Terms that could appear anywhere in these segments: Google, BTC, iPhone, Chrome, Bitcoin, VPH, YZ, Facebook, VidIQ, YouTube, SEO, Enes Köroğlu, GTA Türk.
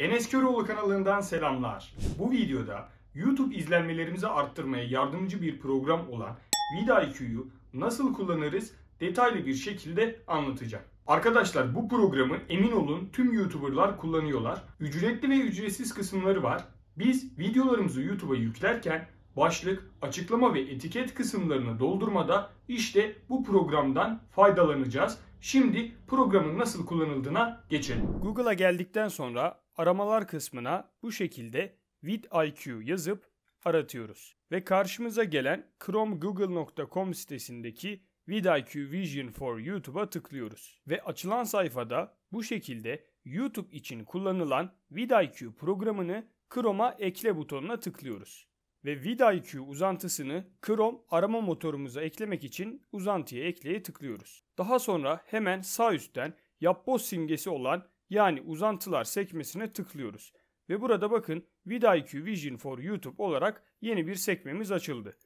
Enes Köroğlu kanalından selamlar. Bu videoda YouTube izlenmelerimizi arttırmaya yardımcı bir program olan VidIQ'yu nasıl kullanırız detaylı bir şekilde anlatacağım. Arkadaşlar bu programı emin olun tüm YouTuber'lar kullanıyorlar. Ücretli ve ücretsiz kısımları var. Biz videolarımızı YouTube'a yüklerken başlık, açıklama ve etiket kısımlarını doldurmada işte bu programdan faydalanacağız. Şimdi programın nasıl kullanıldığına geçelim. Google'a geldikten sonra aramalar kısmına bu şekilde VidIQ yazıp aratıyoruz. Ve karşımıza gelen chrome.google.com sitesindeki VidIQ Vision for YouTube'a tıklıyoruz. Ve açılan sayfada bu şekilde YouTube için kullanılan VidIQ programını Chrome'a ekle butonuna tıklıyoruz. Ve VidIQ uzantısını Chrome arama motorumuza eklemek için uzantıya ekleye tıklıyoruz. Daha sonra hemen sağ üstten yapboz simgesi olan yani uzantılar sekmesine tıklıyoruz. Ve burada bakın VidIQ Vision for YouTube olarak yeni bir sekmemiz açıldı.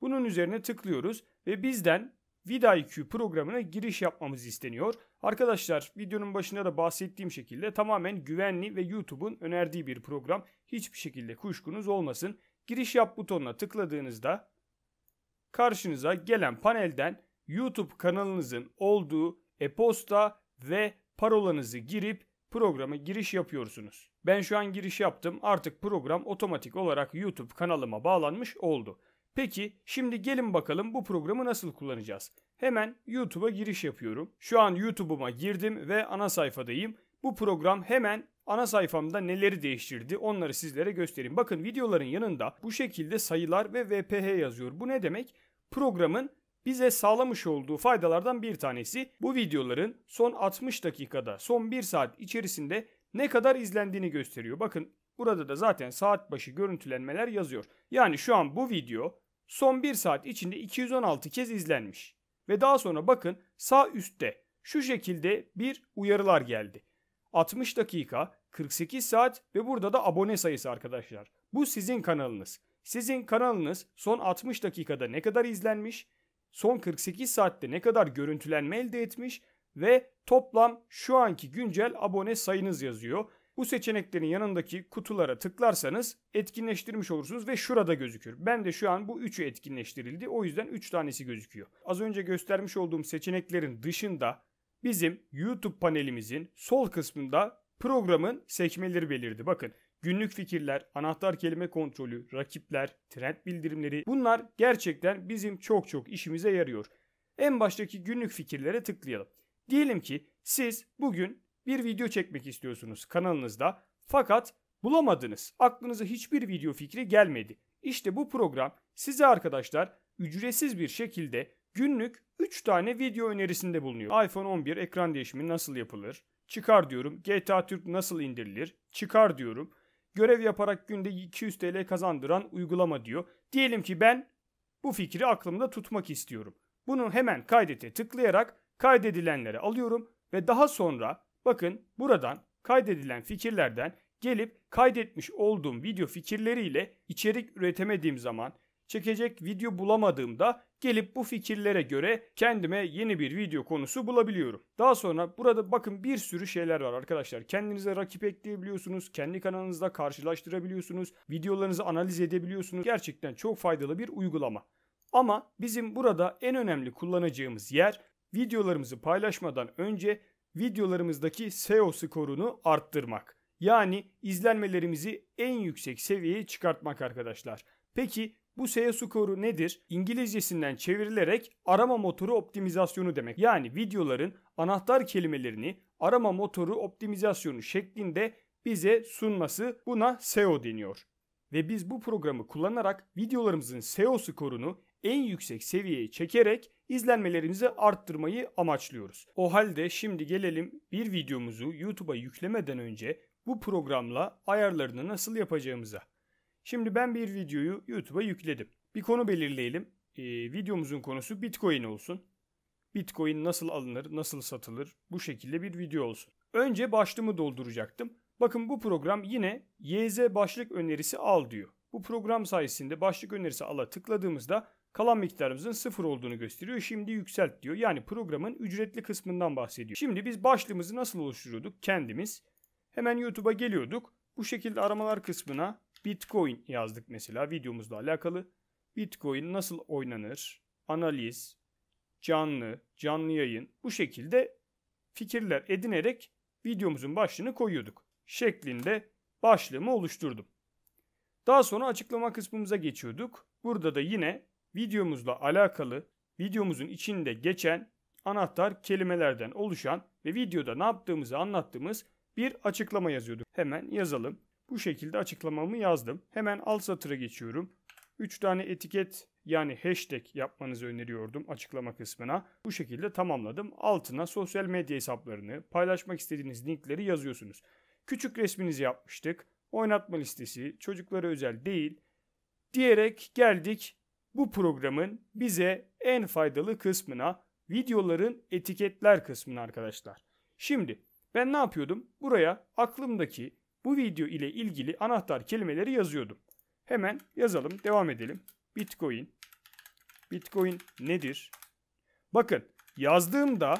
Bunun üzerine tıklıyoruz ve bizden VidIQ programına giriş yapmamız isteniyor. Arkadaşlar videonun başında da bahsettiğim şekilde tamamen güvenli ve YouTube'un önerdiği bir program. Hiçbir şekilde kuşkunuz olmasın. Giriş yap butonuna tıkladığınızda karşınıza gelen panelden YouTube kanalınızın olduğu e-posta ve parolanızı girip programa giriş yapıyorsunuz. Ben şu an giriş yaptım. Artık program otomatik olarak YouTube kanalıma bağlanmış oldu. Peki şimdi gelin bakalım bu programı nasıl kullanacağız? Hemen YouTube'a giriş yapıyorum. Şu an YouTube'uma girdim ve ana sayfadayım. Bu program hemen ana sayfamda neleri değiştirdi onları sizlere göstereyim. Bakın videoların yanında bu şekilde sayılar ve VPH yazıyor. Bu ne demek? Programın bize sağlamış olduğu faydalardan bir tanesi bu videoların son 60 dakikada, son 1 saat içerisinde ne kadar izlendiğini gösteriyor. Bakın burada da zaten saat başı görüntülenmeler yazıyor. Yani şu an bu video son 1 saat içinde 216 kez izlenmiş. Ve daha sonra bakın sağ üstte şu şekilde bir uyarılar geldi. 60 dakika, 48 saat ve burada da abone sayısı arkadaşlar. Bu sizin kanalınız. Sizin kanalınız son 60 dakikada ne kadar izlenmiş, son 48 saatte ne kadar görüntülenme elde etmiş ve toplam şu anki güncel abone sayınız yazıyor. Bu seçeneklerin yanındaki kutulara tıklarsanız etkinleştirmiş olursunuz ve şurada gözükür. Ben de şu an bu 3'ü etkinleştirildi. O yüzden 3 tanesi gözüküyor. Az önce göstermiş olduğum seçeneklerin dışında bizim YouTube panelimizin sol kısmında programın sekmeleri belirdi. Bakın günlük fikirler, anahtar kelime kontrolü, rakipler, trend bildirimleri bunlar gerçekten bizim çok işimize yarıyor. En baştaki günlük fikirlere tıklayalım. Diyelim ki siz bugün bir video çekmek istiyorsunuz kanalınızda fakat bulamadınız. Aklınıza hiçbir video fikri gelmedi. İşte bu program size arkadaşlar ücretsiz bir şekilde günlük 3 tane video önerisinde bulunuyor. iPhone 11 ekran değişimi nasıl yapılır? Çıkar diyorum. GTA Türk nasıl indirilir? Çıkar diyorum. Görev yaparak günde 200 TL kazandıran uygulama diyor. Diyelim ki ben bu fikri aklımda tutmak istiyorum. Bunu hemen kaydete tıklayarak kaydedilenleri alıyorum ve daha sonra bakın buradan kaydedilen fikirlerden gelip kaydetmiş olduğum video fikirleriyle içerik üretemediğim zaman çekecek video bulamadığımda gelip bu fikirlere göre kendime yeni bir video konusu bulabiliyorum. Daha sonra burada bakın bir sürü şeyler var arkadaşlar. Kendinize rakip ekleyebiliyorsunuz. Kendi kanalınızda karşılaştırabiliyorsunuz. Videolarınızı analiz edebiliyorsunuz. Gerçekten çok faydalı bir uygulama. Ama bizim burada en önemli kullanacağımız yer videolarımızı paylaşmadan önce videolarımızdaki SEO skorunu arttırmak. Yani izlenmelerimizi en yüksek seviyeye çıkartmak arkadaşlar. Peki bu SEO skoru nedir? İngilizcesinden çevrilerek arama motoru optimizasyonu demek. Yani videoların anahtar kelimelerini arama motoru optimizasyonu şeklinde bize sunması buna SEO deniyor. Ve biz bu programı kullanarak videolarımızın SEO skorunu en yüksek seviyeye çekerek izlenmelerimizi arttırmayı amaçlıyoruz. O halde şimdi gelelim bir videomuzu YouTube'a yüklemeden önce bu programla ayarlarını nasıl yapacağımıza. Şimdi ben bir videoyu YouTube'a yükledim. Bir konu belirleyelim. Videomuzun konusu Bitcoin olsun. Bitcoin nasıl alınır, nasıl satılır? Bu şekilde bir video olsun. Önce başlığımı dolduracaktım. Bakın bu program yine YZ başlık önerisi al diyor. Bu program sayesinde başlık önerisi al'a tıkladığımızda kalan miktarımızın 0 olduğunu gösteriyor. Şimdi yükselt diyor. Yani programın ücretli kısmından bahsediyor. Şimdi biz başlığımızı nasıl oluşturuyorduk kendimiz? Hemen YouTube'a geliyorduk. Bu şekilde aramalar kısmına Bitcoin yazdık mesela, videomuzla alakalı. Bitcoin nasıl oynanır? Analiz, canlı yayın, bu şekilde fikirler edinerek videomuzun başlığını koyuyorduk şeklinde başlığımı oluşturdum. Daha sonra açıklama kısmımıza geçiyorduk. Burada da yine videomuzla alakalı, videomuzun içinde geçen anahtar kelimelerden oluşan ve videoda ne yaptığımızı anlattığımız bir açıklama yazıyorduk. Hemen yazalım. Bu şekilde açıklamamı yazdım. Hemen alt satıra geçiyorum. 3 tane etiket yani hashtag yapmanızı öneriyordum açıklama kısmına. Bu şekilde tamamladım. Altına sosyal medya hesaplarını, paylaşmak istediğiniz linkleri yazıyorsunuz. Küçük resminizi yapmıştık. Oynatma listesi, çocuklara özel değil diyerek geldik bu programın bize en faydalı kısmına, videoların etiketler kısmına arkadaşlar. Şimdi ben ne yapıyordum? Buraya aklımdaki bu video ile ilgili anahtar kelimeleri yazıyordum. Hemen yazalım, devam edelim. Bitcoin. Bitcoin nedir? Bakın yazdığımda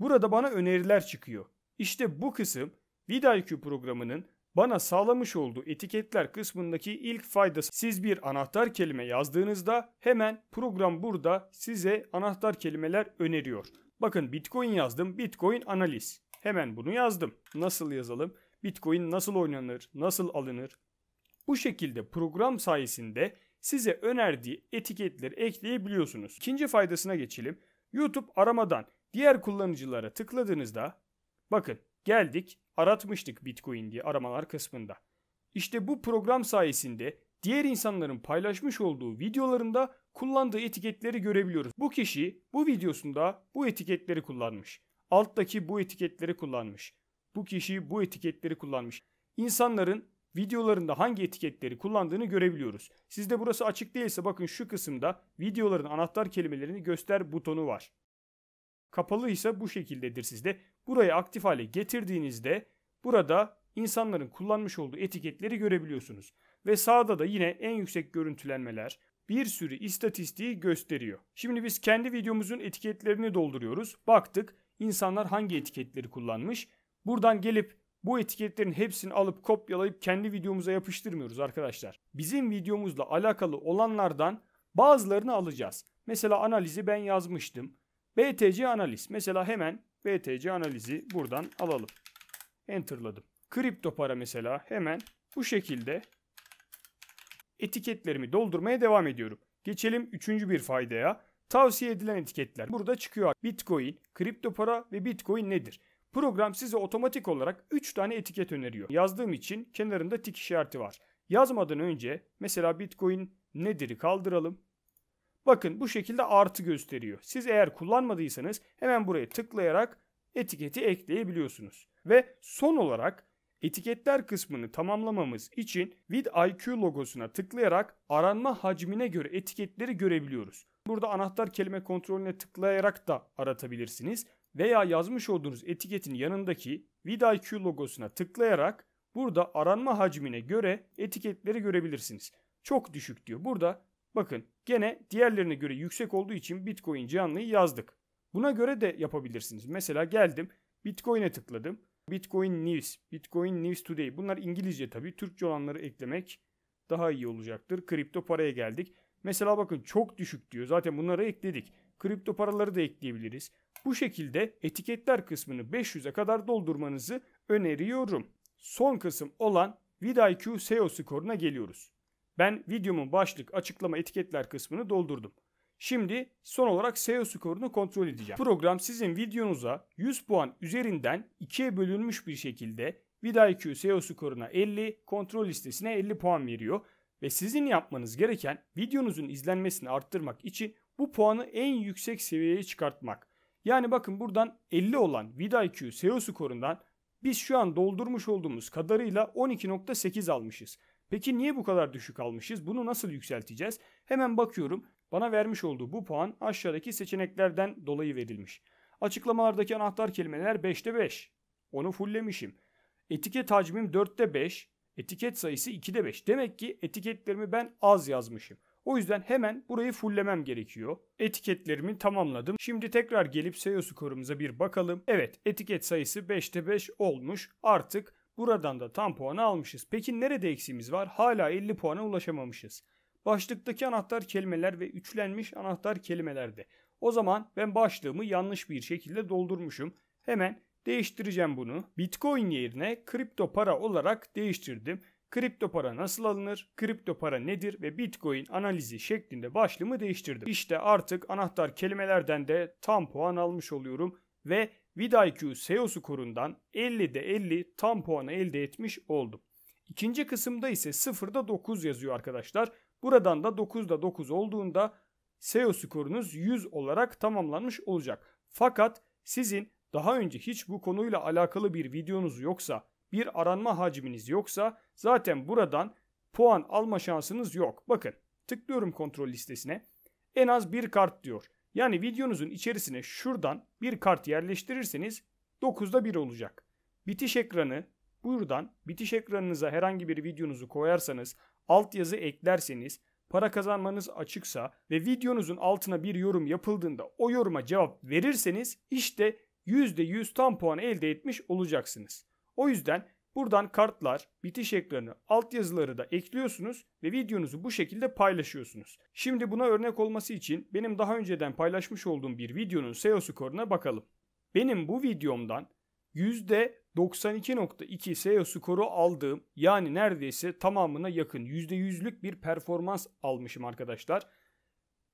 burada bana öneriler çıkıyor. İşte bu kısım VidIQ programının bana sağlamış olduğu etiketler kısmındaki ilk faydası. Siz bir anahtar kelime yazdığınızda hemen program burada size anahtar kelimeler öneriyor. Bakın Bitcoin yazdım. Bitcoin analiz. Hemen bunu yazdım. Nasıl yazalım? Bitcoin nasıl oynanır? Nasıl alınır? Bu şekilde program sayesinde size önerdiği etiketleri ekleyebiliyorsunuz. İkinci faydasına geçelim. YouTube aramadan diğer kullanıcılara tıkladığınızda bakın geldik, aratmıştık Bitcoin diye aramalar kısmında. İşte bu program sayesinde diğer insanların paylaşmış olduğu videolarında kullandığı etiketleri görebiliyoruz. Bu kişi bu videosunda bu etiketleri kullanmış. Alttaki bu etiketleri kullanmış. Bu kişi bu etiketleri kullanmış. İnsanların videolarında hangi etiketleri kullandığını görebiliyoruz. Sizde burası açık değilse bakın şu kısımda videoların anahtar kelimelerini göster butonu var. Kapalıysa bu şekildedir sizde. Burayı aktif hale getirdiğinizde burada insanların kullanmış olduğu etiketleri görebiliyorsunuz. Ve sağda da yine en yüksek görüntülenmeler, bir sürü istatistiği gösteriyor. Şimdi biz kendi videomuzun etiketlerini dolduruyoruz. Baktık insanlar hangi etiketleri kullanmış. Buradan gelip bu etiketlerin hepsini alıp kopyalayıp kendi videomuza yapıştırmıyoruz arkadaşlar. Bizim videomuzla alakalı olanlardan bazılarını alacağız. Mesela analizi ben yazmıştım. BTC analiz. Mesela hemen BTC analizi buradan alalım. Enter'ladım. Kripto para mesela hemen bu şekilde etiketlerimi doldurmaya devam ediyorum. Geçelim üçüncü bir faydaya. Tavsiye edilen etiketler. Burada çıkıyor Bitcoin, kripto para ve Bitcoin nedir? Program size otomatik olarak 3 tane etiket öneriyor. Yazdığım için kenarında tik işareti var. Yazmadan önce mesela Bitcoin nedir'i kaldıralım. Bakın bu şekilde artı gösteriyor. Siz eğer kullanmadıysanız hemen buraya tıklayarak etiketi ekleyebiliyorsunuz. Ve son olarak etiketler kısmını tamamlamamız için VidIQ logosuna tıklayarak aranma hacmine göre etiketleri görebiliyoruz. Burada anahtar kelime kontrolüne tıklayarak da aratabilirsiniz. Veya yazmış olduğunuz etiketin yanındaki VidIQ logosuna tıklayarak burada aranma hacmine göre etiketleri görebilirsiniz. Çok düşük diyor. Burada bakın gene diğerlerine göre yüksek olduğu için Bitcoin canlıyı yazdık. Buna göre de yapabilirsiniz. Mesela geldim Bitcoin'e tıkladım. Bitcoin News, Bitcoin News Today. Bunlar İngilizce tabii. Türkçe olanları eklemek daha iyi olacaktır. Kripto paraya geldik. Mesela bakın çok düşük diyor. Zaten bunları ekledik. Kripto paraları da ekleyebiliriz. Bu şekilde etiketler kısmını 500'e kadar doldurmanızı öneriyorum. Son kısım olan VidIQ SEO skoruna geliyoruz. Ben videomun başlık, açıklama, etiketler kısmını doldurdum. Şimdi son olarak SEO skorunu kontrol edeceğim. Program sizin videonuza 100 puan üzerinden 2'ye bölünmüş bir şekilde VidIQ SEO skoruna 50, kontrol listesine 50 puan veriyor. Ve sizin yapmanız gereken videonuzun izlenmesini arttırmak için bu puanı en yüksek seviyeye çıkartmak. Yani bakın buradan 50 olan VidIQ SEO skorundan biz şu an doldurmuş olduğumuz kadarıyla 12.8 almışız. Peki niye bu kadar düşük almışız? Bunu nasıl yükselteceğiz? Hemen bakıyorum. Bana vermiş olduğu bu puan aşağıdaki seçeneklerden dolayı verilmiş. Açıklamalardaki anahtar kelimeler 5'te 5. Onu fulllemişim. Etiket hacmim 4'te 5. Etiket sayısı 2'de 5. Demek ki etiketlerimi ben az yazmışım. O yüzden hemen burayı fulllemem gerekiyor. Etiketlerimi tamamladım. Şimdi tekrar gelip SEO skorumuza bir bakalım. Evet, etiket sayısı 5'te 5 olmuş. Artık Buradan da tam puanı almışız. Peki nerede eksiğimiz var? Hala 50 puana ulaşamamışız. Başlıktaki anahtar kelimeler ve üçlenmiş anahtar kelimelerde. O zaman ben başlığımı yanlış bir şekilde doldurmuşum. Hemen değiştireceğim bunu. Bitcoin yerine kripto para olarak değiştirdim. Kripto para nasıl alınır, kripto para nedir ve Bitcoin analizi şeklinde başlığımı değiştirdim. İşte artık anahtar kelimelerden de tam puan almış oluyorum ve VidIQ SEO skorundan 50'de 50 tam puanı elde etmiş oldum. İkinci kısımda ise 0'da 9 yazıyor arkadaşlar. Buradan da 9'da 9 olduğunda SEO skorunuz 100 olarak tamamlanmış olacak. Fakat sizin daha önce hiç bu konuyla alakalı bir videonuz yoksa, bir aranma hacminiz yoksa zaten buradan puan alma şansınız yok. Bakın, tıklıyorum kontrol listesine. En az bir kart diyor. Yani videonuzun içerisine şuradan bir kart yerleştirirseniz 9'da 1 olacak. Bitiş ekranı, buradan bitiş ekranınıza herhangi bir videonuzu koyarsanız, altyazı eklerseniz, para kazanmanız açıksa ve videonuzun altına bir yorum yapıldığında o yoruma cevap verirseniz işte %100 tam puan elde etmiş olacaksınız. O yüzden buradan kartlar, bitiş ekranı, altyazıları da ekliyorsunuz ve videonuzu bu şekilde paylaşıyorsunuz. Şimdi buna örnek olması için benim daha önceden paylaşmış olduğum bir videonun SEO skoruna bakalım. Benim bu videomdan %92.2 SEO skoru aldığım, yani neredeyse tamamına yakın %100'lük bir performans almışım arkadaşlar.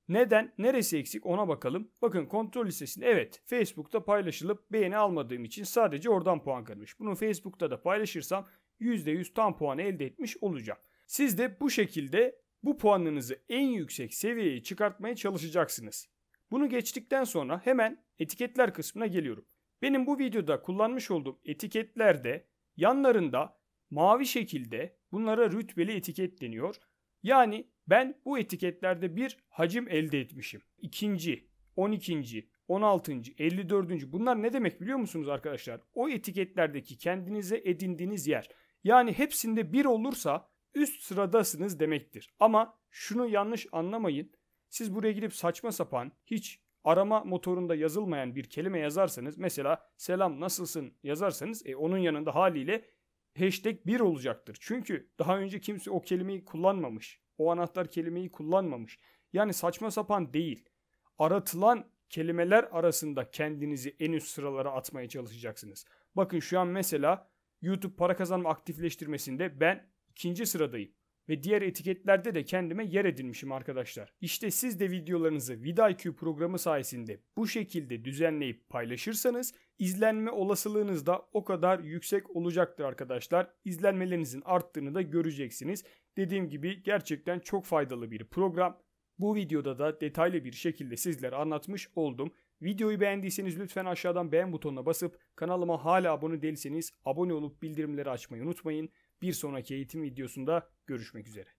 Neden? Neresi eksik ona bakalım. Bakın kontrol listesinde evet Facebook'ta paylaşılıp beğeni almadığım için sadece oradan puan kırmış. Bunu Facebook'ta da paylaşırsam %100 tam puanı elde etmiş olacağım. Siz de bu şekilde bu puanınızı en yüksek seviyeye çıkartmaya çalışacaksınız. Bunu geçtikten sonra hemen etiketler kısmına geliyorum. Benim bu videoda kullanmış olduğum etiketlerde yanlarında mavi şekilde bunlara rütbeli etiket deniyor. Yani ben bu etiketlerde bir hacim elde etmişim. 2. 12. 16. 54. Bunlar ne demek biliyor musunuz arkadaşlar? O etiketlerdeki kendinize edindiğiniz yer. Yani hepsinde 1 olursa üst sıradasınız demektir. Ama şunu yanlış anlamayın. Siz buraya gidip saçma sapan hiç arama motorunda yazılmayan bir kelime yazarsanız, mesela selam nasılsın yazarsanız onun yanında haliyle hashtag 1 olacaktır. Çünkü daha önce kimse o kelimeyi kullanmamış. O anahtar kelimeyi kullanmamış. Yani saçma sapan değil. Aratılan kelimeler arasında kendinizi en üst sıralara atmaya çalışacaksınız. Bakın şu an mesela YouTube para kazanma aktifleştirmesinde ben 2. sıradayım. Ve diğer etiketlerde de kendime yer edinmişim arkadaşlar. İşte siz de videolarınızı VidIQ programı sayesinde bu şekilde düzenleyip paylaşırsanız izlenme olasılığınız da o kadar yüksek olacaktır arkadaşlar. İzlenmelerinizin arttığını da göreceksiniz. Dediğim gibi gerçekten çok faydalı bir program. Bu videoda da detaylı bir şekilde sizlere anlatmış oldum. Videoyu beğendiyseniz lütfen aşağıdan beğen butonuna basıp kanalıma hala abone değilseniz abone olup bildirimleri açmayı unutmayın. Bir sonraki eğitim videosunda görüşmek üzere.